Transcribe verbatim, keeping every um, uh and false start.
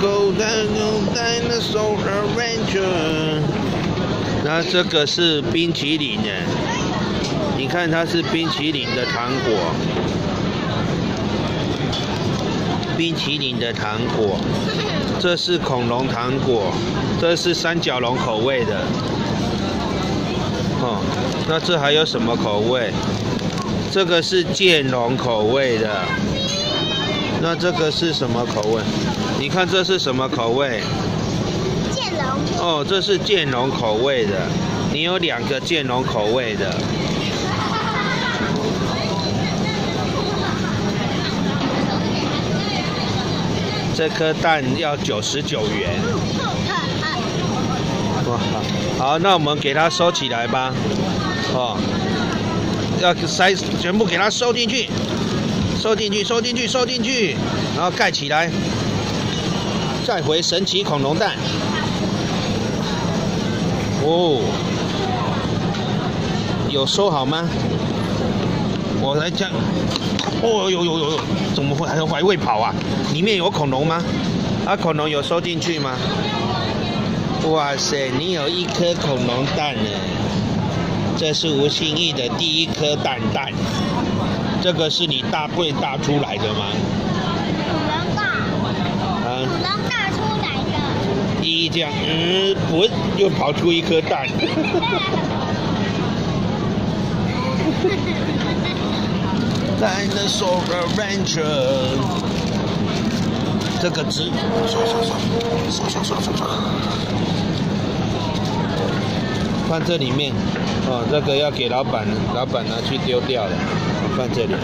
go dinosaur adventure。那这个是冰淇淋呢，你看它是冰淇淋的糖果，冰淇淋的糖果，这是恐龙糖果，这是三角龙口味的。哦，那这还有什么口味？这个是剑龙口味的。 那这个是什么口味？你看这是什么口味？剑龙。哦，这是剑龙口味的。你有两个剑龙口味的。这颗蛋要九十九元。哇，好，那我们给它收起来吧。哦，要塞，全部给它收进去。 收进去，收进去，收进去，然后盖起来，再回神奇恐龙蛋。哦，有收好吗？我来讲。哦，有有有有，怎么会还还会跑啊？里面有恐龙吗？啊，恐龙有收进去吗？哇塞，你有一颗恐龙蛋呢！这是吴信益的第一颗蛋蛋。 这个是你大柜大出来的吗？恐龙大，嗯，恐龙大出来的。一这样，嗯，滚，又跑出一颗蛋。Dinosaur Adventure。这个值，刷刷刷，刷刷刷刷刷。放这里面，哦，这个要给老板，老板拿去丢掉了。 放这里。